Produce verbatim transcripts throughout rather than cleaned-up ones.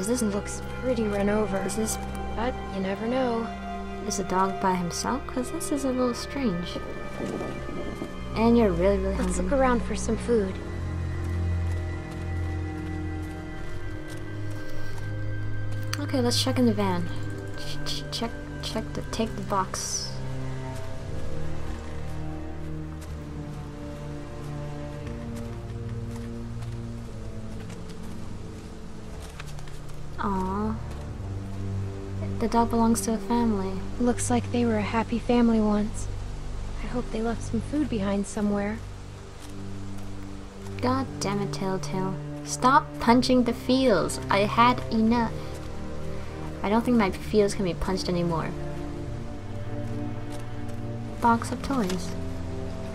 because this looks pretty run over. Is this... but you never know. Is the dog by himself? Because this is a little strange. And you're really, really hungry. Let's look around for some food. Okay, let's check in the van. Ch ch check, check the, take the box. Aww. The dog belongs to a family. Looks like they were a happy family once. I hope they left some food behind somewhere. God damn it, Telltale. Stop punching the fields. I had enough. I don't think my fields can be punched anymore. Box of toys.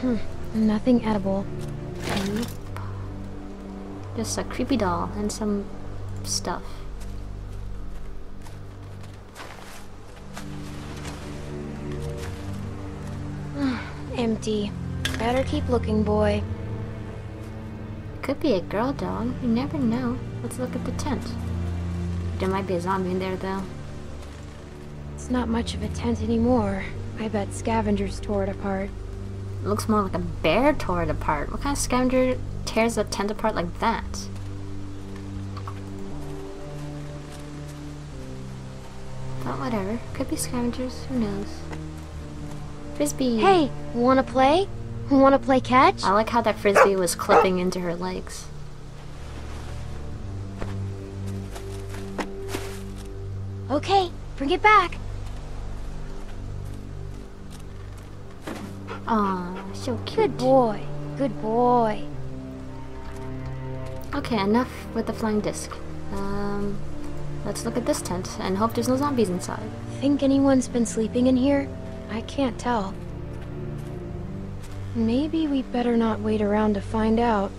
Hmm, nothing edible. Nope. Just a creepy doll and some stuff. Empty. Better keep looking, boy. Could be a girl dog. You never know. Let's look at the tent. There might be a zombie in there, though. It's not much of a tent anymore. I bet scavengers tore it apart. It looks more like a bear tore it apart. What kind of scavenger tears a tent apart like that? But whatever. Could be scavengers. Who knows? Frisbee! Hey! Wanna play? Wanna play catch? I like how that frisbee was clipping into her legs. Okay, bring it back. Aw, so cute. Good boy. Good boy. Okay, enough with the flying disc. Um, let's look at this tent and hope there's no zombies inside. Think anyone's been sleeping in here? I can't tell. Maybe we better not wait around to find out.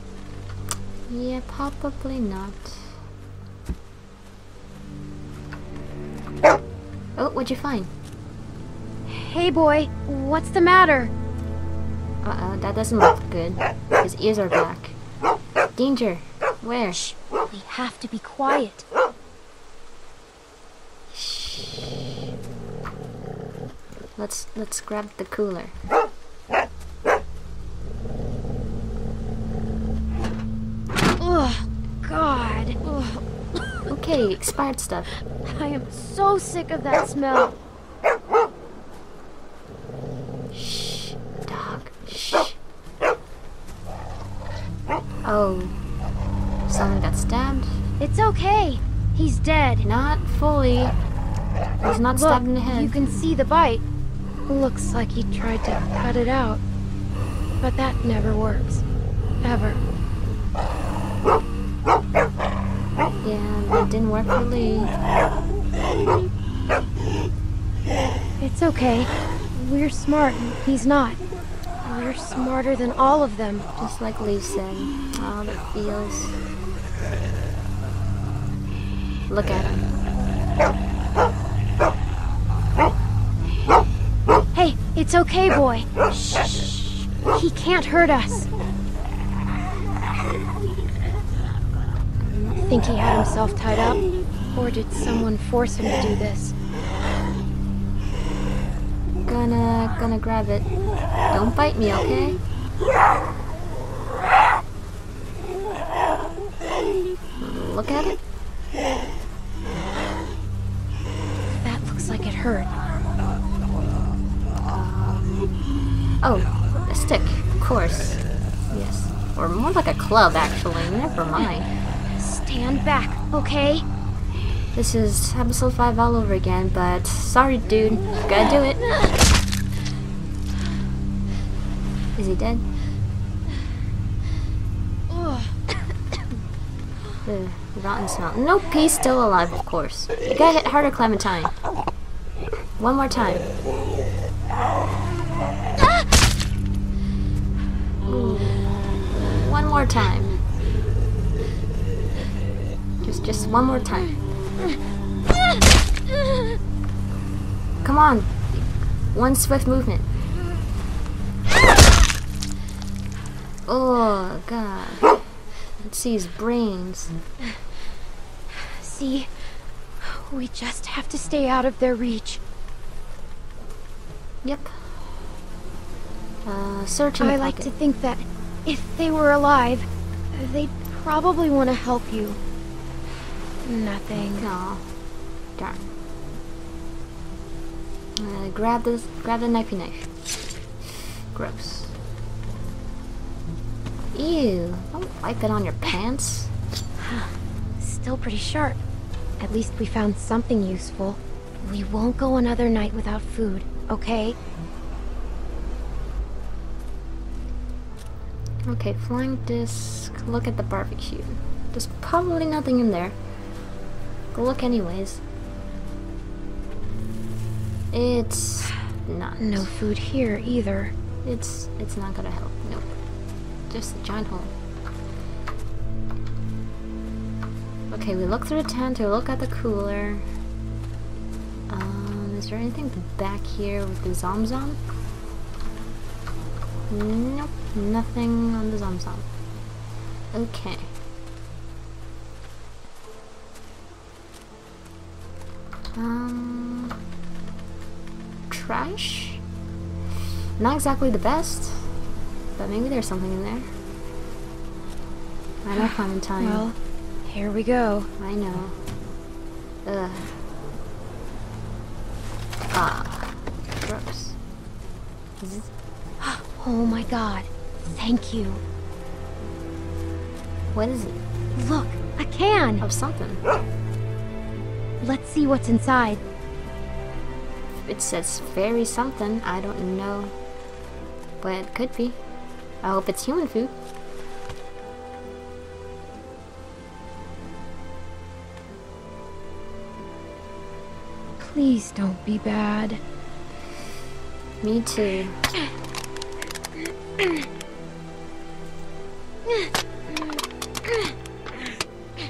Yeah, probably not. Oh, what'd you find? Hey boy, what's the matter? Uh-oh, that doesn't look good. His ears are black. Danger! Where? Shh, we have to be quiet. Shh. Let's, let's grab the cooler. Oh, God. Ugh. Okay, expired stuff. I am so sick of that smell. Shh, dog. Shh. Oh, someone got stabbed. It's okay. He's dead. Not fully. He's not stabbed in the head. You can see the bite. Looks like he tried to cut it out, but that never works, ever. Yeah, that didn't work for Lee. It's okay. We're smart. He's not. We're smarter than all of them. Just like Lee said. Oh, that feels. Look at him. Hey, it's okay, boy. Shh. He can't hurt us. Think he had himself tied up, or did someone force him to do this? Gonna, gonna grab it. Don't bite me, okay? Look at it. That looks like it hurt. Um, oh, a stick, of course. Yes, or more like a club, actually. Never mind. Stand back, okay? This is episode five all over again, but sorry dude, gotta do it. Is he dead? Ugh, rotten smell. No, Pete's still alive, of course. You gotta hit harder, Clementine. One more time. Ooh. One more time. Just one more time. Come on. One swift movement. Oh, God. Let's see his brains. see. We just have to stay out of their reach. Yep. Uh, certainly. I like to think that if they were alive, they'd probably want to help you. Nothing. No. Darn. Uh, grab this. Grab the knifey knife. Gross. Ew. Don't wipe it on your pants. Still pretty sharp. At least we found something useful. We won't go another night without food, okay? Okay, flying disc. Look at the barbecue. There's probably nothing in there. Go look anyways. It's not. No food here either. It's it's not gonna help. Nope. Just a giant hole. Okay, we look through the tent, we look at the cooler. Um, is there anything back here with the Zom-Zom? Nope, nothing on the Zom-Zom. Okay. Um... Trash? Not exactly the best, but maybe there's something in there. I don't find in time. Well, here we go. I know. Ugh. Ah. Gross. Oh my god. Thank you. What is it? Look, a can! Of something. Let's see what's inside. It says fairy something. I don't know. But it could be. I hope it's human food. Please don't be bad. Me too.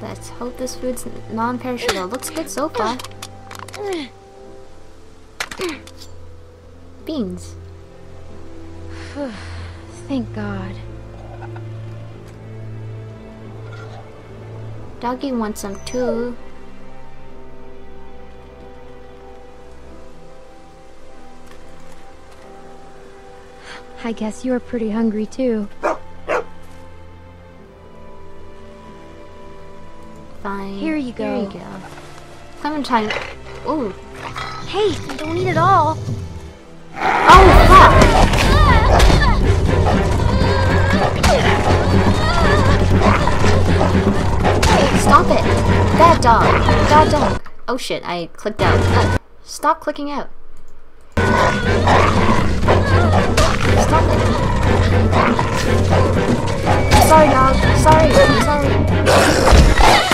Let's hope this food's non-perishable. Looks good so far. Beans. Thank God. Doggy wants some too. I guess you're pretty hungry too. Fine. Here you go. Here you go. Clementine. Ooh. Hey, you don't eat it all. Oh, fuck! Stop it! Bad dog. Bad dog. Oh shit! I clicked out. Uh, stop clicking out. Stop it. Sorry, dog. Sorry, I'm sorry.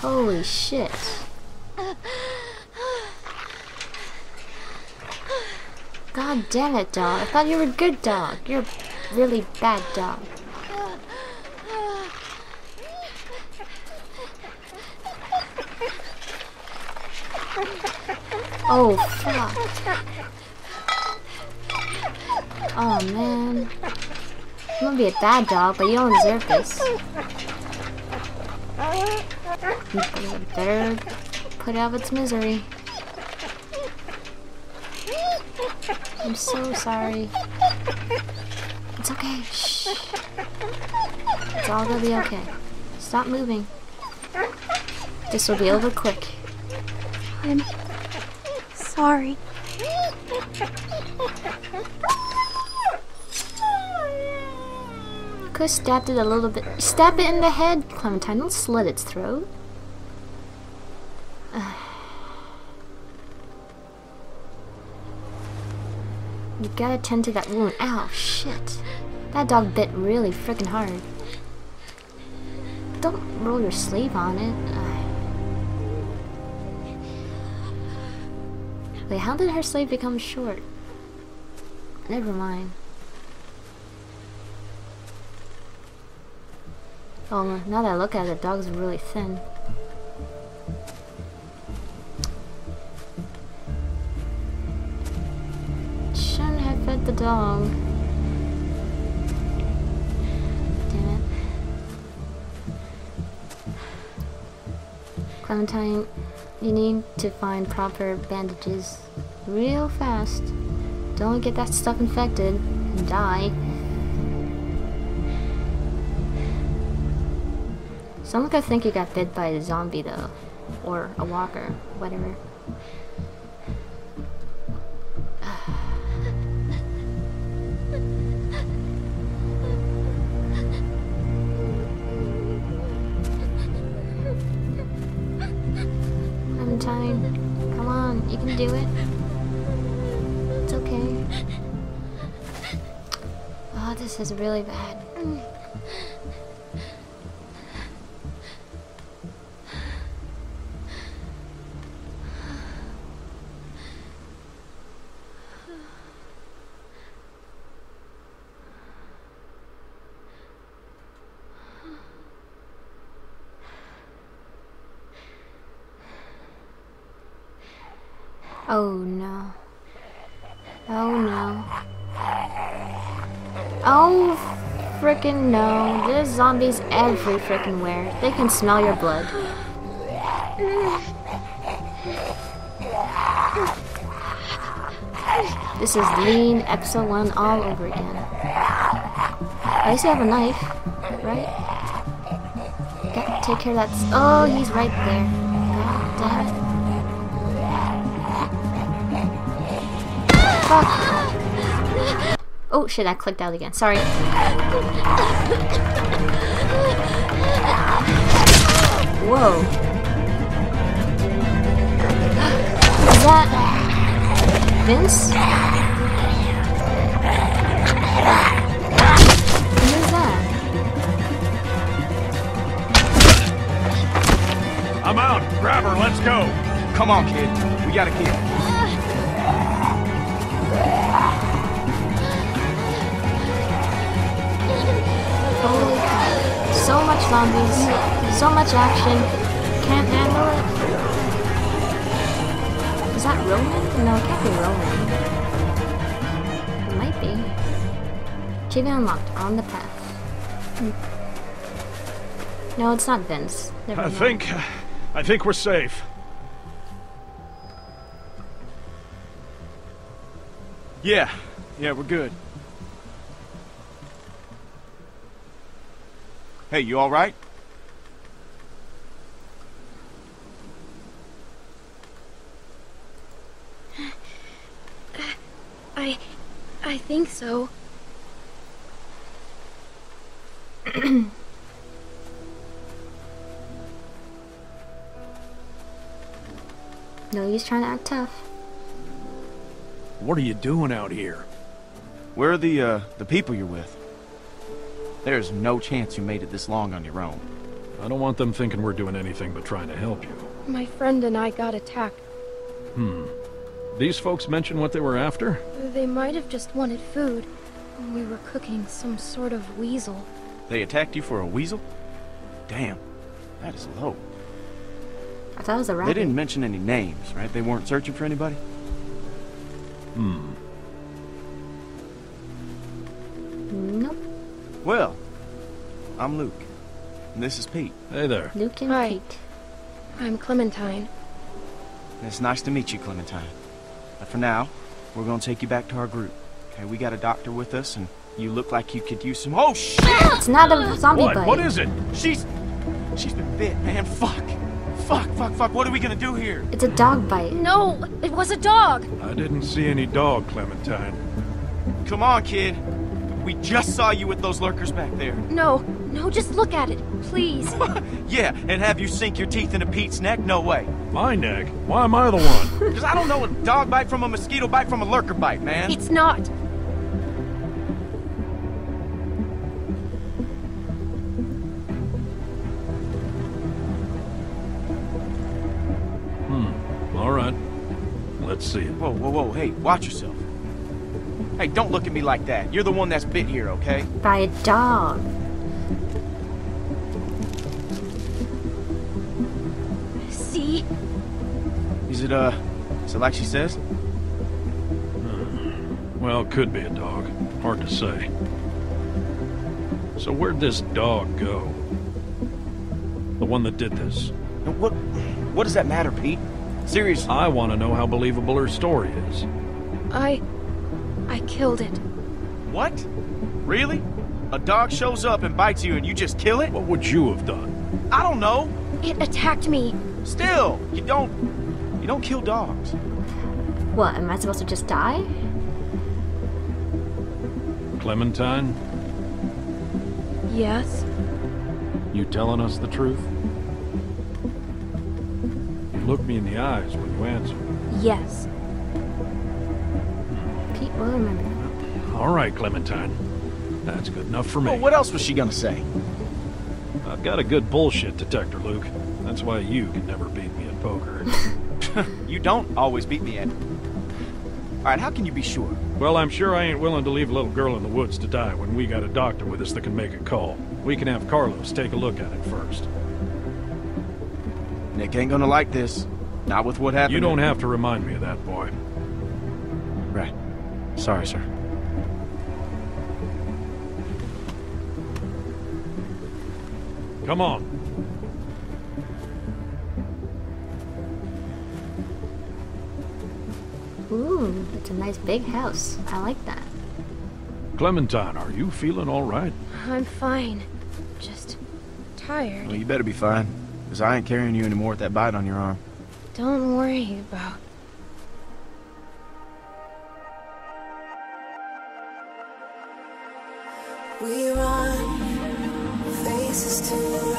Holy shit. God damn it, dog. I thought you were a good dog. You're a really bad dog. Oh, fuck. Oh man, I'm gonna be a bad dog, but you don't deserve this. You better put it out of its misery. I'm so sorry. It's okay. Shh. It's all gonna be okay. Stop moving. This will be over quick. I'm sorry. Could have stabbed it a little bit. Stab it in the head, Clementine. Don't slit its throat. Uh, you gotta tend to that wound. Ow, shit. That dog bit really freaking hard. Don't roll your sleeve on it. Uh, wait, how did her sleeve become short? Never mind. Oh, now that I look at it, the dog's really thin. Shouldn't have fed the dog. Damn it. Clementine, you need to find proper bandages real fast. Don't get that stuff infected and die. Someone could think you got bit by a zombie though, or a walker, whatever. Come on, you can do it. It's okay. Oh, this is really bad. Oh no. Oh no. Oh frickin' no. There's zombies every frickin' where. They can smell your blood. This is Lean episode one all over again. At least you have a knife, right? Gotta take care of that. Oh, he's right there. God damn it. Oh shit, I clicked out again. Sorry. Whoa. Is that Vince? Who's that? I'm out. Grab her. Let's go. Come on, kid. We gotta kill. Holy cow. So much zombies, so much action, can't handle it. Is that Roman? No, it can't be Roman. It might be. Achievement unlocked, on the path. Hmm. No, it's not Vince. Never I mind. think, I think we're safe. Yeah, yeah, we're good. Hey, you all right? I... I think so. No use trying to act tough. What are you doing out here? Where are the, uh, the people you're with? There's no chance you made it this long on your own. I don't want them thinking we're doing anything but trying to help you. My friend and I got attacked. Hmm. These folks mentioned what they were after? They might have just wanted food. We were cooking some sort of weasel. They attacked you for a weasel? Damn. That is low. I thought it was a rabbit. They didn't mention any names, right? They weren't searching for anybody? Hmm. Nope. Well, I'm Luke, and this is Pete. Hey there. Luke and Hi. Pete. I'm Clementine. It's nice to meet you, Clementine. But for now, we're gonna take you back to our group. Okay, we got a doctor with us, and you look like you could use some- Oh, shit! It's not a zombie what? bite. What is it? She's- She's been bit, man. Fuck. Fuck, fuck, fuck. What are we gonna do here? It's a dog bite. No, it was a dog. I didn't see any dog, Clementine. Come on, kid. We just saw you with those lurkers back there. No, no, just look at it, please. Yeah, and have you sink your teeth into Pete's neck? No way. My neck? Why am I the one? Because I don't know a dog bite from a mosquito bite from a lurker bite, man. It's not. Hmm, all right. Let's see it. Whoa, whoa, whoa, hey, watch yourself. Hey, don't look at me like that. You're the one that's bit here, okay? By a dog. See? Is it, uh, is it like she says? Hmm. Well, could be a dog. Hard to say. So where'd this dog go? The one that did this? Now what? What does that matter, Pete? Seriously. I want to know how believable her story is. I... I killed it. What? Really? A dog shows up and bites you and you just kill it? What would you have done? I don't know. It attacked me. Still, you don't... You don't kill dogs. What, am I supposed to just die? Clementine? Yes? You telling us the truth? You look me in the eyes when you answer. Yes. Pete will remember. All right, Clementine. That's good enough for me. Well, what else was she gonna say? I've got a good bullshit detector, Luke. That's why you can never beat me at poker. You don't always beat me at... Alright, how can you be sure? Well, I'm sure I ain't willing to leave a little girl in the woods to die when we got a doctor with us that can make a call. We can have Carlos take a look at it first. Nick ain't gonna like this. Not with what happened. You don't have to remind me of that, boy. Right. Sorry, sir. Come on. Ooh, it's a nice big house. I like that. Clementine, are you feeling all right? I'm fine. Just tired. Well, you better be fine, because I ain't carrying you anymore with that bite on your arm. Don't worry about... We run faces to...